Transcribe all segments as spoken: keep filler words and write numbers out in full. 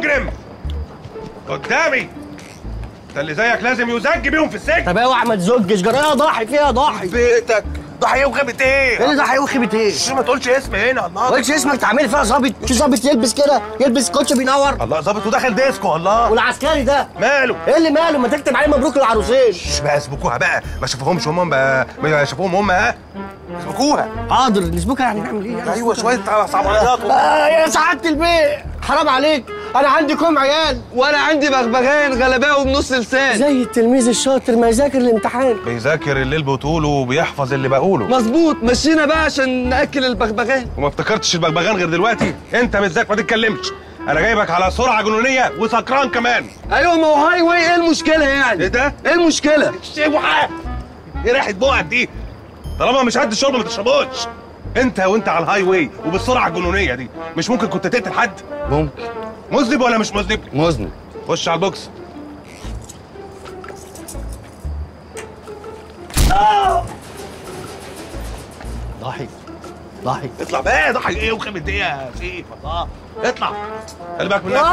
مجرم قدامي. انت اللي زيك لازم يزج بيهم في السجن. طب اوعى ما تزجش جرى. يا ضحي في يا ضحي بيتك ضحي وخيبة ايه؟ ايه اللي ضحي وخيبة ايه؟ شو ما تقولش اسم هنا. الله ما تقولش اسمك. تعمل فيها ظابط؟ في ظابط يلبس كده يلبس كوتش بينور. الله ظابط وداخل ديسكو. الله. والعسكري ده ماله؟ ايه اللي ماله؟ ما تكتب عليه مبروك للعروسين. شش بقى سبكوها بقى. ما شافوهمش هم بقى. ما شافوهم هم. ها سبكوها. حاضر نسبكها. يعني نعمل ايه يعني؟ ايوه شويه صعبانيات. آه يا سعاده البيت حرام عليك. أنا عندي كوم عيال وأنا عندي بغبغان غلباوي بنص لسان. زي التلميذ الشاطر ما يذاكر الامتحان. بيذاكر اللي بتقوله وبيحفظ اللي بقوله. مظبوط. مشينا بقى عشان نأكل البغبغان. وما افتكرتش البغبغان غير دلوقتي. أنت مش ذاك ما تتكلمش. أنا جايبك على سرعة جنونية وسكران كمان. أيوه ما هو هاي واي. إيه المشكلة يعني؟ إيه ده؟ إيه المشكلة؟ شوحة. إيه ريحة بقعك دي؟ طالما مش قد الشرب ما تشربوش. أنت وأنت على الهاي واي وبالسرعة الجنونية دي مش ممكن كنت تقتل حد؟ ممكن. مذنب ولا مش مذنب؟ مذنب. خش على البوكس. ضحي ضحي اطلع بقى. ضحي ايه وخيبة ايه يا سيف؟ الله اطلع. خلي بالك من نفسك.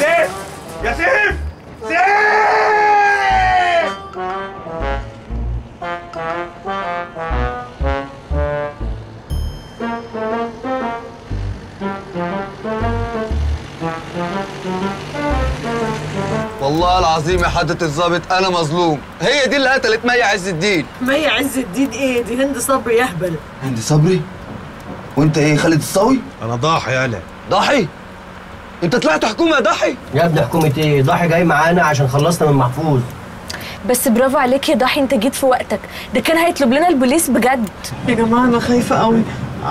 سيف يا سيف. سيف والله العظيم يا حضرة الظابط أنا مظلوم. هي دي اللي قتلت مي عز الدين. مي عز الدين إيه؟ دي هند صبري يهبل. هند صبري؟ وأنت إيه خالد الصاوي؟ أنا ضاحي. أنا ضاحي؟ أنت طلعت حكومة يا ضاحي؟ يا ابني حكومة إيه؟ ضاحي جاي معانا عشان خلصنا من محفوظ. بس برافو عليك يا ضاحي أنت جيت في وقتك، ده كان هيطلب لنا البوليس بجد. يا جماعة أنا خايفة قوي.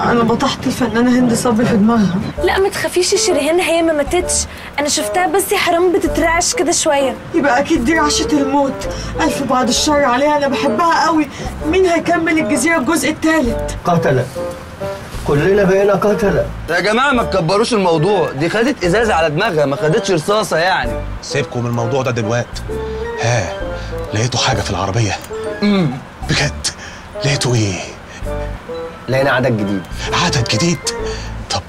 أنا بطحت الفنانة هند صبري في دماغها. لا ما تخافيش شيريهان هي ما ماتتش، أنا شفتها بس يا حرام بتترعش كده شوية. يبقى أكيد دي رعشة الموت، ألف بعد الشر عليها. أنا بحبها قوي. مين هيكمل الجزيرة الجزء الثالث؟ قتلة. كلنا بقينا قتلة. يا جماعة ما تكبروش الموضوع، دي خدت إزازة على دماغها ما خدتش رصاصة يعني. سيبكم من الموضوع ده دلوقتي. ها لقيتوا حاجة في العربية؟ امم بجد لقيتوا إيه؟ لقينا عدد جديد. عدد جديد؟ طب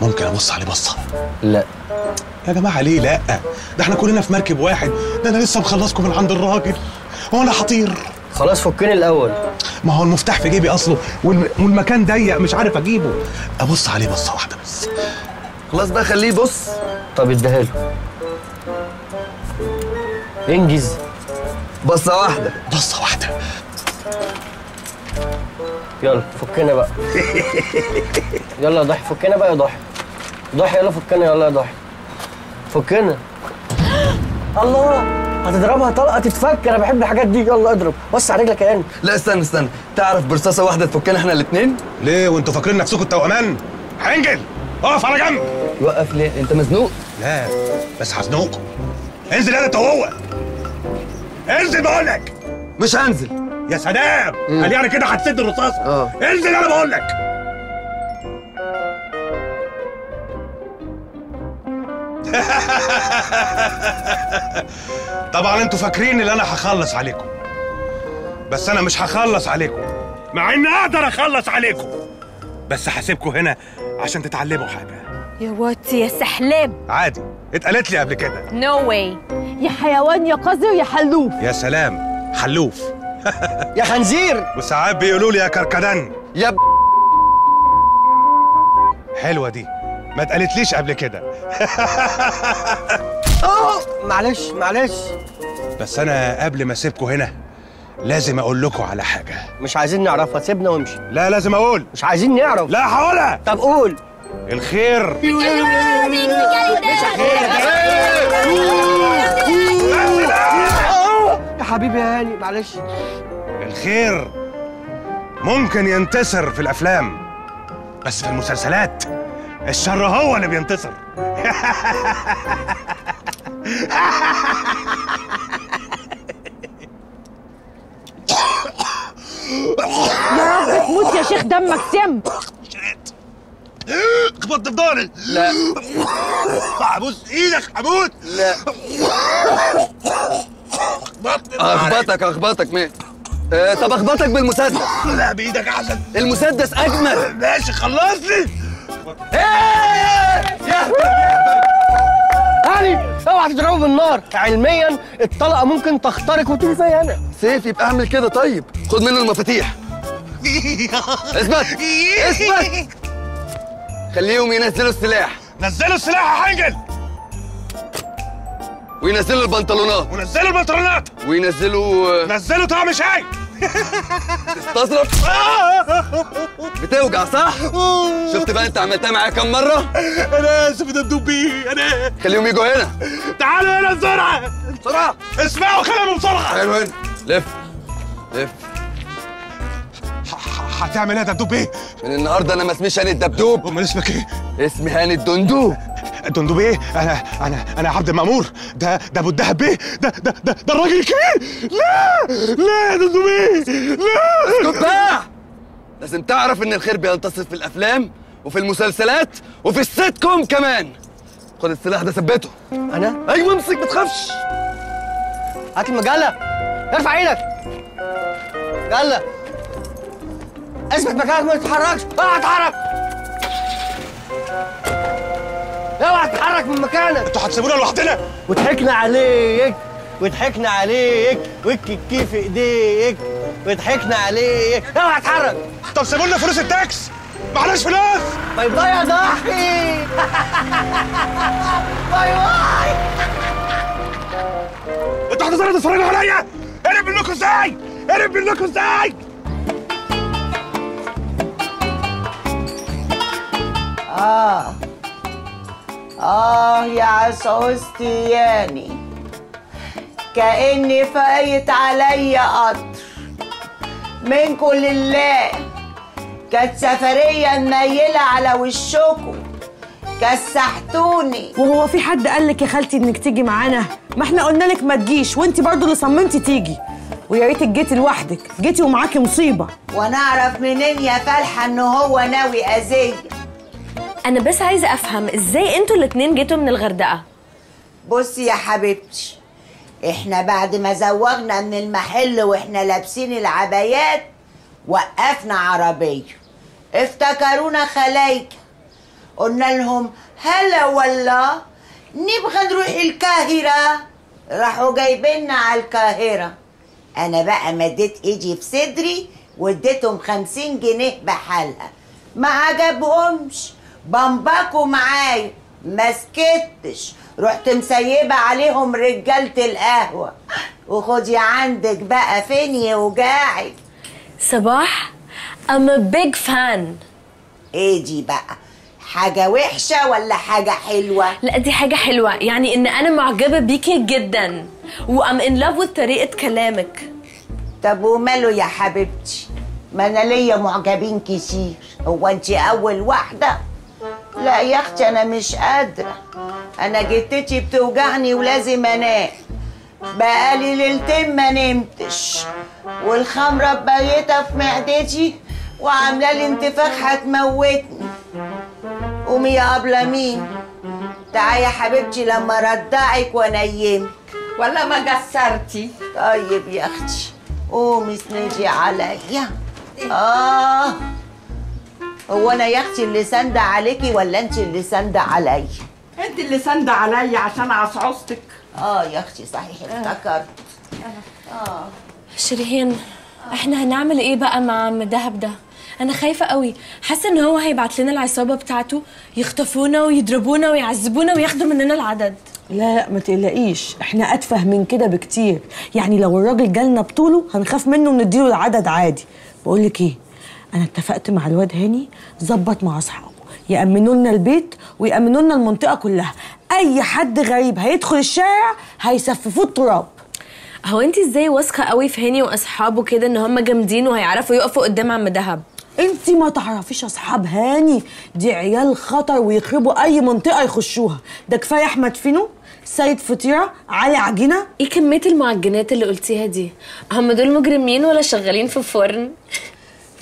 ممكن ابص عليه بصه؟ لا يا جماعه ليه لا؟ ده احنا كلنا في مركب واحد. ده انا لسه مخلصكم من عند الراجل وانا حطير. خلاص فكني الاول. ما هو المفتاح في جيبي اصله والمكان ضيق مش عارف اجيبه. ابص عليه بصه واحده بس. خلاص بقى خليه يبص. طب اديها له. انجز. بصه واحده. بصه واحده. يلا فكنا بقى. يلا يا ضحي فكنا بقى يا ضحي. ضحي يلا فكنا. يلا يا ضحي فكنا. الله هتضربها طلقه تتفك. انا بحب الحاجات دي. يلا اضرب. بص على رجلك يا عم. لا استنى استنى. تعرف برصاصه واحده تفكنا احنا الاثنين؟ ليه وانتوا فاكرين نفسكم التوامان؟ حنجل اقف على جنب. وقف ليه؟ انت مزنوق؟ لا بس هزنقكم. انزل انت وهو. انزل بقول لك. مش هنزل. يا سلام قال يعني كده هتسد الرصاصه. اه انزل انا بقول لك. طبعا انتوا فاكرين ان انا هخلص عليكم، بس انا مش هخلص عليكم مع اني اقدر اخلص عليكم، بس هسيبكم هنا عشان تتعلموا حاجه. يا واتي يا سحلاب. عادي اتقالت لي قبل كده. نو واي. يا حيوان يا قذر يا حلوف. يا سلام حلوف. يا خنزير. وساعات بيقولوا لي يا كركدن. يا ب... حلوه دي ما اتقالتليش قبل كده. اه معلش معلش. بس انا قبل ما اسيبكم هنا لازم اقول لكم على حاجه. مش عايزين نعرفها. سيبنا وامشي. لا لازم اقول. مش عايزين نعرف. لا هقولها. طب قول. الخير حبيبي يا هاني معلش. الخير ممكن ينتصر في الافلام، بس في المسلسلات الشر هو اللي بينتصر. يا رب تموت يا شيخ دمك سم. خبطت في ضهري. لا هبوس ايدك. هموت. لا اخبطك اخبطك مين؟ آه طب اخبطك بالمسدس. لا بايدك احسن. المسدس اجمل. ماشي خلصني. ايه يا اوعى تضربه بالنار، علميا الطلقه ممكن تخترق وتيجي زي انا. سيف يبقى اعمل كده. طيب خد منه المفاتيح. اثبت اثبت. خليهم ينزلوا السلاح. نزلوا السلاح يا حنجل. وينزلوا البنطلونات. ونزلوا البنطلونات. وينزلوا نزلوا طعم شاي. تستظرف؟ بتوجع صح؟ شفت بقى انت عملتها معايا كام مرة؟ أنا آسف ده الدوبي أنا. خليهم يجوا هنا. تعالوا هنا بسرعة. بسرعة. اسمعوا كلامي بسرعة. حلو هنا. لف لف. هتعمل ايه يا دبدوب ايه؟ من النهارده انا ما اسميش هاني الدبدوب. امال اسمك ايه؟ اسمي هاني الدندوب. الدندوب ايه؟ انا انا انا عبد المأمور. ده ده ابو الدهب بيه. ده ده ده, ده الراجل الكبير. لا لا يا دندوب ايه؟ لا اسكت بقى. لازم تعرف ان الخير بينتصر في الافلام وفي المسلسلات وفي السيت كوم كمان. خد السلاح ده ثبته. انا؟ ايوه امسك ما تخافش. هات المجله. ارفع عينك. يلا اثبت مكانك ما تتحركش. اوعى تتحرك. اوعى تتحرك من مكانك. انتوا هتسيبونا لوحدنا؟ وضحكنا عليك وضحكنا عليك والكيكي في ايديك وضحكنا عليك. اوعى تتحرك. طب سيبوا لنا فلوس التاكس. معناش فلوس. طيب ضايع يا ضحي. باي باي. انتوا هتظهروا تتفرجوا عليا؟ هرب منكم ازاي؟ هرب منكم ازاي؟ آه آه يا عسعوستي ياني، كأني فايت عليا قطر من كل الله. كانت سفرية منيلة على وشكم، كسحتوني. وهو في حد قال لك يا خالتي إنك تيجي معانا؟ ما إحنا قلنا لك ما تجيش وأنتِ برضه اللي صممتي تيجي، ويا ريتك جيتي لوحدك، جيتي ومعاكي مصيبة. وأنا أعرف منين يا فالحة إن هو ناوي أذية؟ أنا بس عايزة أفهم إزاي أنتوا الاتنين جيتوا من الغردقة؟ بصي يا حبيبتي، إحنا بعد ما زوغنا من المحل وإحنا لابسين العبايات وقفنا عربية، افتكرونا خلايكة، قلنا لهم هلا والله نبغى نروح القاهرة، راحوا جايبيننا على القاهرة. أنا بقى مديت إيدي في صدري واديتهم خمسين جنيه بحالها، ما عجبهمش، بمبكوا معايا، ما سكتش، رحت مسيبه عليهم رجاله القهوه. وخدي عندك بقى فيني وجاعي. صباح I'm a big fan. ايه دي بقى؟ حاجه وحشه ولا حاجه حلوه؟ لا دي حاجه حلوه، يعني ان انا معجبه بيكي جدا وام ان لاف with طريقه كلامك. طب وماله يا حبيبتي؟ ما انا ليا معجبين كتير، هو انت اول واحده؟ لا يا اختي انا مش قادره، انا جتتي بتوجعني ولازم انام، بقالي ليلتين ما نمتش، والخمره بايته في معدتي وعامله لي انتفاخ هتموتني. قومي يا ابله مين، تعالي يا حبيبتي لما ردعك وانيمك. ولا ما كسرتي؟ طيب يا اختي قومي اسندي عليا. اه هو انا يا اختي اللي سانده عليكي ولا انت اللي سانده عليا؟ انت اللي سانده عليا عشان عصعوصتك. اه يا اختي صحيح افتكرت. اه شيريهان احنا هنعمل ايه بقى مع عم دهب ده؟ انا خايفه قوي، حاسه ان هو هيبعت لنا العصابه بتاعته يخطفونا ويضربونا ويعذبونا وياخدوا مننا العدد. لا لا ما تقلقيش، احنا اتفه من كده بكتير، يعني لو الراجل جالنا بطوله هنخاف منه ونديله العدد عادي. بقول لك ايه، أنا اتفقت مع الواد هاني، ظبط مع أصحابه، يأمنوا لنا البيت ويأمنوا لنا المنطقة كلها، أي حد غريب هيدخل الشارع هيسففوه التراب. هو أنت إزاي واثقة قوي في هاني وأصحابه كده إن هم جامدين وهيعرفوا يقفوا قدام عم دهب؟ أنت ما تعرفيش أصحاب هاني، دي عيال خطر ويخربوا أي منطقة يخشوها، ده كفاية أحمد فينو، سيد فطيرة، علي عجينة. إيه كمية المعجنات اللي قلتيها دي؟ هم دول مجرمين ولا شغالين في فرن؟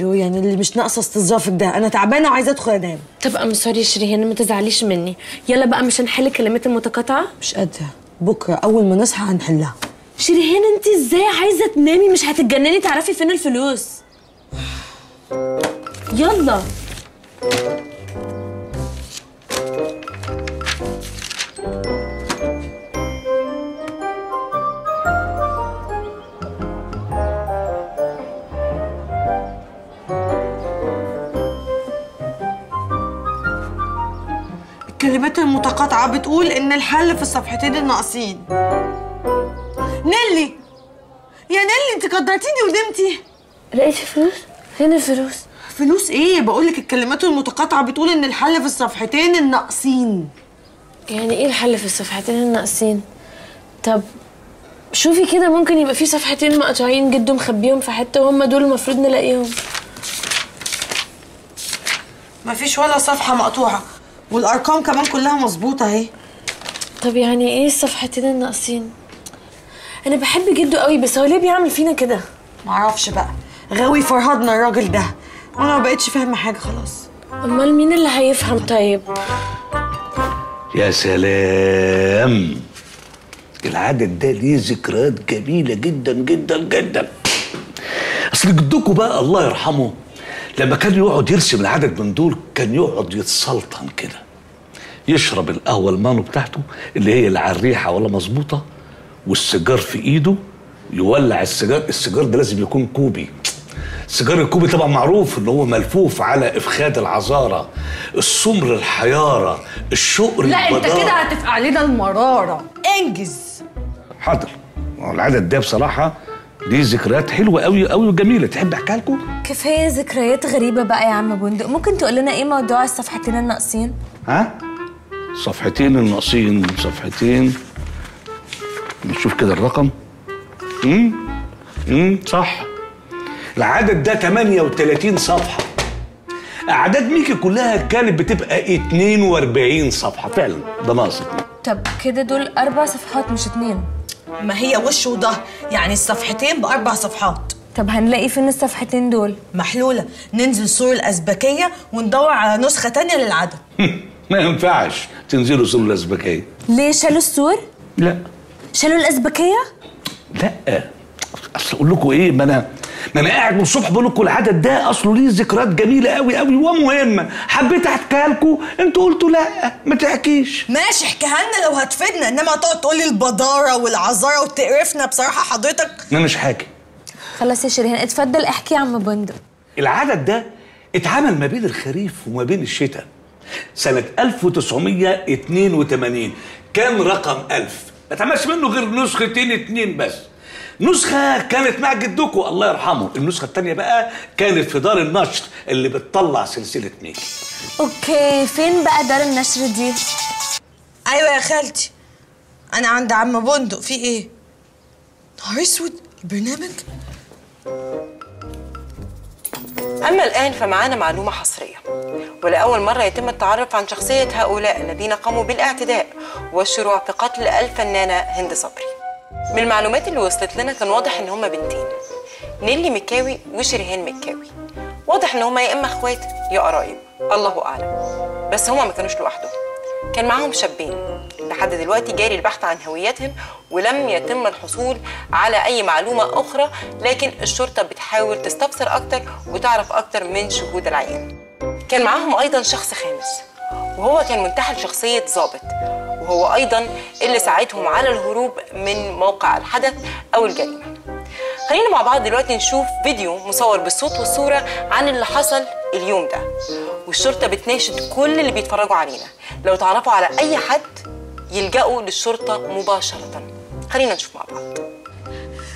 يعني اللي مش ناقصه استظرافك ده، انا تعبانه وعايزه ادخل انام. طب ام سوري يا شيريهان ما تزعليش مني، يلا بقى مش هنحل كلمات المتقاطعه؟ مش قادره، بكره اول ما نصحى هنحلها. شيريهان انت ازاي عايزه تنامي؟ مش هتتجنني تعرفي فين الفلوس؟ يلا قطعة بتقول إن الحل في الصفحتين الناقصين. نيللي، يا نيللي أنت قدرتيني وندمتي. لقيتي فلوس؟ فين الفلوس؟ فلوس إيه؟ بقول لك الكلمات المتقاطعة بتقول إن الحل في الصفحتين الناقصين. يعني إيه الحل في الصفحتين الناقصين؟ طب شوفي كده، ممكن يبقى في صفحتين مقطوعين جده مخبيهم في حتة وهم دول المفروض نلاقيهم. مفيش ولا صفحة مقطوعة، والأرقام كمان كلها مظبوطة أهي. طب يعني إيه الصفحتين الناقصين؟ أنا بحب جده قوي، بس هو ليه بيعمل فينا كده؟ معرفش بقى، غاوي فرهدنا الراجل ده، وأنا ما بقتش فاهمة حاجة خلاص. أمال مين اللي هيفهم طيب؟ يا سلام، العدد ده ليه ذكريات جميلة جدا جدا جدا. أصل جدكم بقى الله يرحمه لما كان يقعد يرسم العدد من دول كان يقعد يتسلطن كده، يشرب القهوة المانو بتاعته اللي هي العريحة ولا مظبوطة، والسيجار في إيده، يولع السيجار. السيجار ده لازم يكون كوبي. السيجار الكوبي طبعا معروف ان هو ملفوف على افخاد العذاره، السمر الحياره، الشقر البداره. لا انت كده هتفقع علينا المراره، انجز. حاضر، العدد ده بصراحه دي ذكريات حلوه قوي قوي وجميله، تحب احكيها لكم؟ كفايه ذكريات غريبه بقى يا عم بندق، ممكن تقول لنا ايه موضوع الصفحتين الناقصين؟ ها؟ صفحتين الناقصين، صفحتين، نشوف كده الرقم. امم امم صح، العدد ده ثمانية وثلاثين صفحة. أعداد ميكي كلها كانت بتبقى اثنين وأربعين صفحة، فعلا ده ناقص. طب كده دول أربع صفحات مش اتنين. ما هي وش وظهر، يعني الصفحتين بأربع صفحات. طب هنلاقي فين الصفحتين دول؟ محلولة، ننزل سور الاسباكيه وندور على نسخة تانية للعدد. ما ينفعش تنزلوا سور الاسباكيه. ليه شالوا السور؟ لا. شالوا الاسباكيه؟ لا. أصل أقول لكم إيه، ما أنا ما انا قاعد من الصبح بقول لكم العدد ده اصله ليه ذكريات جميله قوي قوي ومهمه، حبيت احكيها لكم، انتوا قلتوا لا ما تحكيش. ماشي احكيها لنا لو هتفيدنا، انما تقعد تقول لي البداره والعذاره وتقرفنا بصراحه حضرتك. انا مش حاجه. خلاص يا شيريهان اتفضل احكي يا عم بندق. العدد ده اتعمل ما بين الخريف وما بين الشتاء سنه ألف وتسعمية اتنين وتمانين، كان رقم ألف، ما اتعملش منه غير نسختين اتنين بس. نسخة كانت مع جدكم الله يرحمه، النسخة التانية بقى كانت في دار النشر اللي بتطلع سلسلة ميكي. اوكي، فين بقى دار النشر دي؟ ايوه يا خالتي، أنا عند عم بندق. في إيه؟ نهار أسود، البرنامج؟ أما الآن فمعانا معلومة حصرية، ولأول مرة يتم التعرف عن شخصية هؤلاء الذين قاموا بالاعتداء والشروع في قتل الفنانة هند صبري. من المعلومات اللي وصلت لنا كان واضح ان هما بنتين، نيللي مكاوي وشيرهان مكاوي. واضح ان هما يا اما اخوات يا قرايب، الله اعلم، بس هما ما كانوش لوحدهم، كان معاهم شابين. لحد دلوقتي جاري البحث عن هويتهم ولم يتم الحصول على اي معلومه اخرى، لكن الشرطه بتحاول تستفسر اكتر وتعرف اكتر من شهود العيان. كان معاهم ايضا شخص خامس، وهو كان منتحل شخصيه ضابط، وهو أيضاً اللي ساعدهم على الهروب من موقع الحدث أو الجريمة. خلينا مع بعض دلوقتي نشوف فيديو مصور بالصوت والصورة عن اللي حصل اليوم ده، والشرطة بتناشد كل اللي بيتفرجوا علينا لو تعرفوا على أي حد يلجأوا للشرطة مباشرة. خلينا نشوف مع بعض.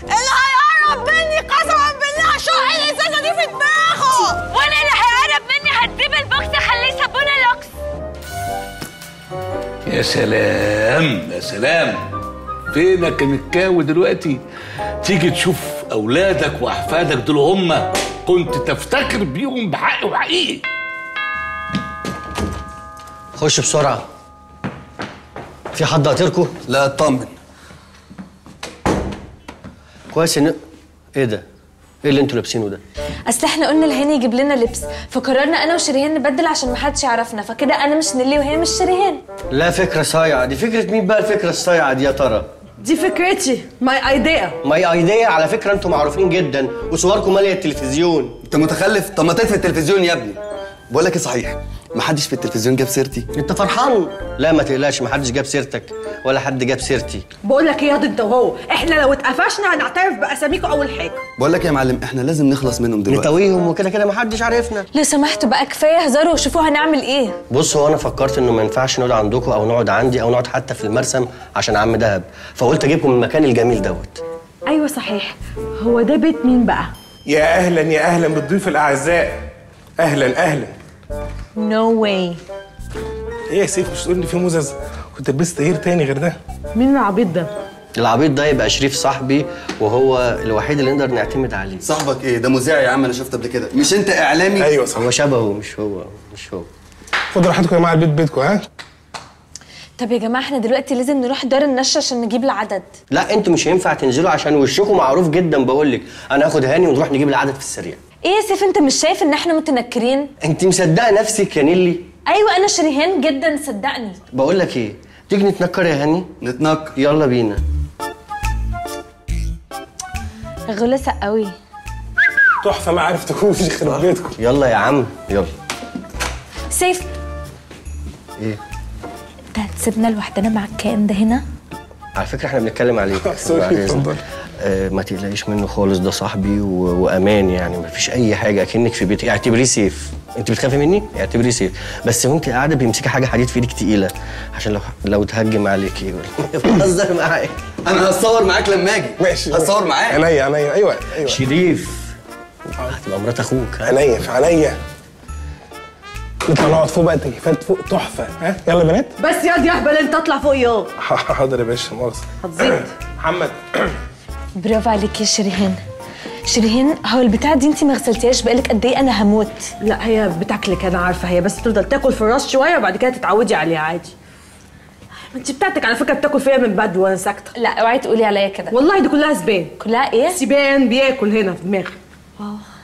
اللي هيقرب مني قسماً بالله هشق الإزازة دي في دماغه، وأنا اللي هيقرب مني هتسيب البوكس أخليه صابونة لوكس. يا سلام يا سلام، فينك يا مكاوي دلوقتي؟ تيجي تشوف اولادك واحفادك دول هم كنت تفتكر بيهم بحق وحقيقي. خش بسرعه، في حد قاتلكوا؟ لا اطمن. كويس ان ايه ده؟ ايه اللي انتوا لابسينه ده؟ اصل احنا قلنا لهاني يجيب لنا لبس، فقررنا انا وشيريهان نبدل عشان محدش يعرفنا، فكده انا مش نيللي وهي مش شيريهان. لا فكره صايعه دي، فكره مين بقى الفكره الصايعه دي يا ترى؟ دي فكرتي، ماي ايديا. ماي ايديا على فكره انتوا معروفين جدا وصوركم ماليه التلفزيون. انت متخلف؟ طب ما تطفي التلفزيون يا ابني. بقول لك ايه صحيح، محدش في التلفزيون جاب سيرتي. انت فرحان؟ لا ما تقلقش، محدش جاب سيرتك ولا حد جاب سيرتي. بقول لك ايه يا انت وهو، احنا لو اتقفشنا هنعترف باساميكوا اول حاجه. بقول لك يا معلم احنا لازم نخلص منهم دلوقتي، نتويهم وكده كده محدش عارفنا. لو سمحتوا بقى كفايه هزار وشوفوا هنعمل ايه. بص هو انا فكرت انه ما ينفعش نقعد عندكم او نقعد عندي او نقعد حتى في المرسم عشان عم دهب، فقلت اجيبكم المكان الجميل دوت. ايوه صحيح، هو ده بيت مين بقى؟ يا اهلا يا اهلا بالضيوف الاعزاء. اهلا اهلا. نو واي. ايه يا سيف مش تقول لي في مزز؟ كنت لبست غير تاني غير ده. مين العبيط ده؟ العبيط ده يبقى شريف صاحبي، وهو الوحيد اللي نقدر نعتمد عليه. صاحبك ايه؟ ده مذيع يا عم، انا شفته قبل كده. مش انت اعلامي؟ ايوه صح. هو شبهه مش هو مش هو. خدوا راحتكم يا جماعه، البيت بيتكم ها؟ طب يا جماعه احنا دلوقتي لازم نروح دار النشر عشان نجيب العدد. لا انتوا مش هينفع تنزلوا عشان وشكم معروف جدا، بقول لك انا هاخد هاني ونروح نجيب العدد في السريع. ايه يا سيف انت مش شايف ان احنا متنكرين؟ انت مصدقه نفسك يا نيللي؟ ايوه انا شريهان جدا صدقني. بقول لك ايه، تيجي نتنكر يا هاني؟ نتنكر، يلا بينا. غلسه قوي تحفه، ما عرفتكوش يخرب بيتكم. يلا يا عم يلا. سيف ايه؟ انت هتسيبنا لوحدنا مع الكائن ده هنا؟ على فكره احنا بنتكلم عليك. سوري اتفضل. آه ما تقلقيش منه خالص، ده صاحبي و... وامان يعني، ما فيش اي حاجه، اكنك في بيتي، اعتبريه سيف. انت بتخافي مني؟ اعتبريه سيف، بس ممكن قاعده بيمسكي حاجه حديد في ايدك تقيله عشان لو لو تهجم عليك يقول بهزر معاك. انا هتصور معاك لما اجي. ماشي هتصور معاك. عينيا عينيا. ايوه ايوه شريف هتبقى مرات اخوك. عينيا عينيا. نطلع نقعد فوق بقى، تكييفات فوق تحفه. ها يلا بنات. بس ياض يا اهبل انت، اطلع فوق. ياض حاضر يا باشا. مؤاخذه هتزيد. محمد برافو عليك يا شيريهان. شيريهان هو البتاعة دي انت ما غسلتيهاش بقالك قد ايه؟ انا هموت. لا هي بتاكلك انا عارفه، هي بس تفضل تاكل في الراس شويه وبعد كده تتعودي عليها عادي. انت بتاعتك على فكره بتاكل فيا من بدو وانا ساكته. لا اوعي تقولي عليا كده والله، دي كلها سبان. كلها ايه؟ سبان بياكل هنا في دماغي. اه